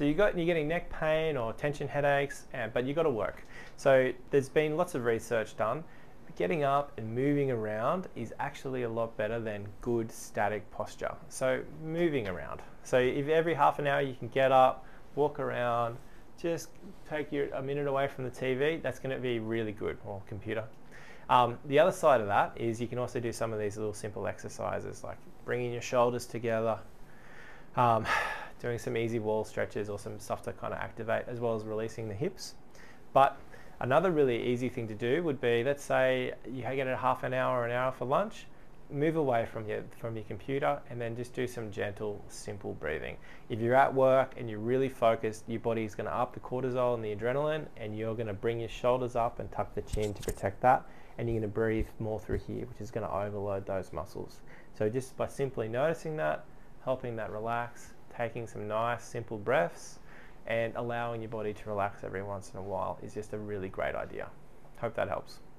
So you're getting neck pain or tension headaches, but you've got to work. So there's been lots of research done. Getting up and moving around is actually a lot better than good static posture. So moving around. So if every half an hour you can get up, walk around, just take a minute away from the TV, that's going to be really good, or computer. The other side of that is you can also do some of these little simple exercises like bringing your shoulders together, doing some easy wall stretches or some stuff to kind of activate, as well as releasing the hips. But another really easy thing to do would be, let's say you get a half an hour or an hour for lunch, move away from your computer and then just do some gentle, simple breathing. If you're at work and you're really focused, your body's going to up the cortisol and the adrenaline, and you're going to bring your shoulders up and tuck the chin to protect that, and you're going to breathe more through here, which is going to overload those muscles. So just by simply noticing that, helping that relax, taking some nice, simple breaths, and allowing your body to relax every once in a while is just a really great idea. Hope that helps.